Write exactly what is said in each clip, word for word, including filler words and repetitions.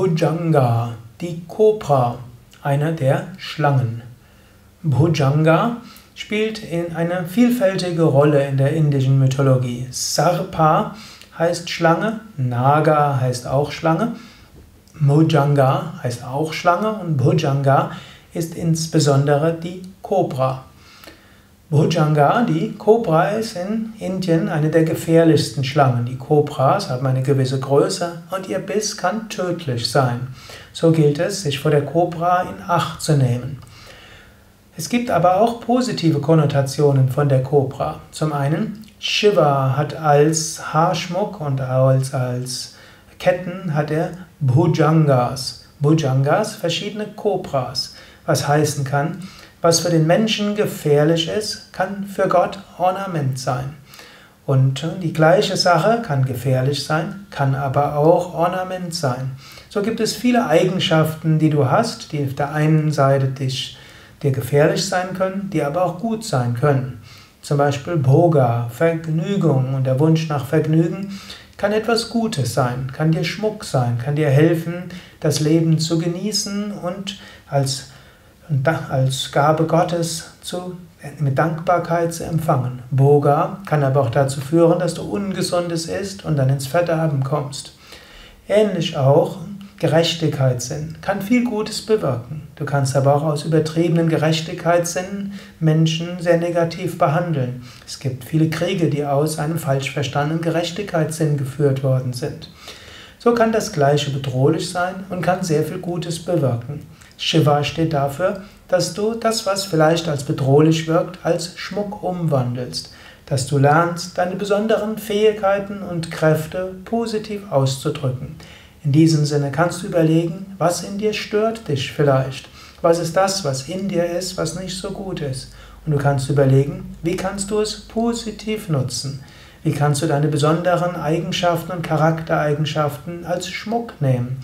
Bhujanga, die Kobra, einer der Schlangen. Bhujanga spielt in eine vielfältige Rolle in der indischen Mythologie. Sarpa heißt Schlange, Naga heißt auch Schlange, Mojanga heißt auch Schlange und Bhujanga ist insbesondere die Kobra. Bhujanga, die Kobra, ist in Indien eine der gefährlichsten Schlangen. Die Kobras haben eine gewisse Größe und ihr Biss kann tödlich sein. So gilt es, sich vor der Kobra in Acht zu nehmen. Es gibt aber auch positive Konnotationen von der Kobra. Zum einen, Shiva hat als Haarschmuck und als, als Ketten hat er Bhujangas. Bhujangas, verschiedene Kobras, was heißen kann, was für den Menschen gefährlich ist, kann für Gott Ornament sein. Und die gleiche Sache kann gefährlich sein, kann aber auch Ornament sein. So gibt es viele Eigenschaften, die du hast, die auf der einen Seite dich dir gefährlich sein können, die aber auch gut sein können. Zum Beispiel Boga, Vergnügung und der Wunsch nach Vergnügen kann etwas Gutes sein, kann dir Schmuck sein, kann dir helfen, das Leben zu genießen und als, als Gabe Gottes zu, mit Dankbarkeit zu empfangen. Boga kann aber auch dazu führen, dass du Ungesundes isst und dann ins Verderben kommst. Ähnlich auch Gerechtigkeitssinn kann viel Gutes bewirken. Du kannst aber auch aus übertriebenen Gerechtigkeitssinn Menschen sehr negativ behandeln. Es gibt viele Kriege, die aus einem falsch verstandenen Gerechtigkeitssinn geführt worden sind. So kann das Gleiche bedrohlich sein und kann sehr viel Gutes bewirken. Shiva steht dafür, dass du das, was vielleicht als bedrohlich wirkt, als Schmuck umwandelst. Dass du lernst, deine besonderen Fähigkeiten und Kräfte positiv auszudrücken. In diesem Sinne kannst du überlegen, was in dir stört dich vielleicht. Was ist das, was in dir ist, was nicht so gut ist? Und du kannst überlegen, wie kannst du es positiv nutzen? Wie kannst du deine besonderen Eigenschaften und Charaktereigenschaften als Schmuck nehmen?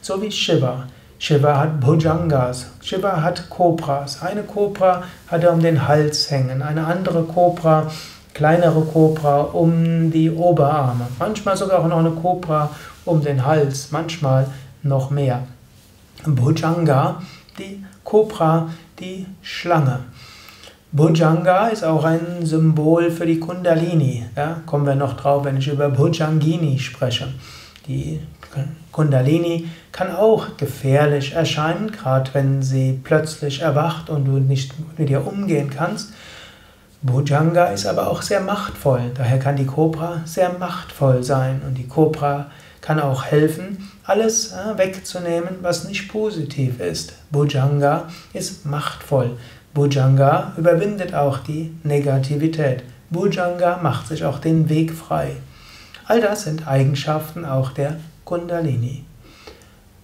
So wie Shiva. Shiva hat Bhujangas, Shiva hat Kobras. Eine Kobra hat er um den Hals hängen, eine andere Kobra, kleinere Kobra um die Oberarme. Manchmal sogar auch noch eine Kobra um den Hals, manchmal noch mehr. Bhujanga, die Kobra, die Schlange. Bhujanga ist auch ein Symbol für die Kundalini. Ja, kommen wir noch drauf, wenn ich über Bhujangini spreche. Die Kundalini kann auch gefährlich erscheinen, gerade wenn sie plötzlich erwacht und du nicht mit ihr umgehen kannst. Bhujanga ist aber auch sehr machtvoll, daher kann die Kobra sehr machtvoll sein und die Kobra kann auch helfen, alles wegzunehmen, was nicht positiv ist. Bhujanga ist machtvoll. Bhujanga überwindet auch die Negativität. Bhujanga macht sich auch den Weg frei. All das sind Eigenschaften auch der Kundalini.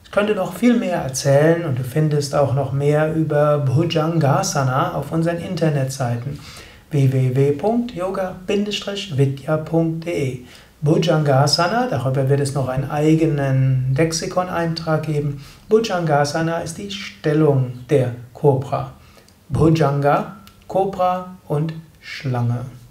Ich könnte noch viel mehr erzählen und du findest auch noch mehr über Bhujangasana auf unseren Internetseiten. w w w punkt yoga Bindestrich vidya punkt de. Bhujangasana, darüber wird es noch einen eigenen Lexikon-Eintrag geben. Bhujangasana ist die Stellung der Kobra. Bhujanga, Kobra und Schlange.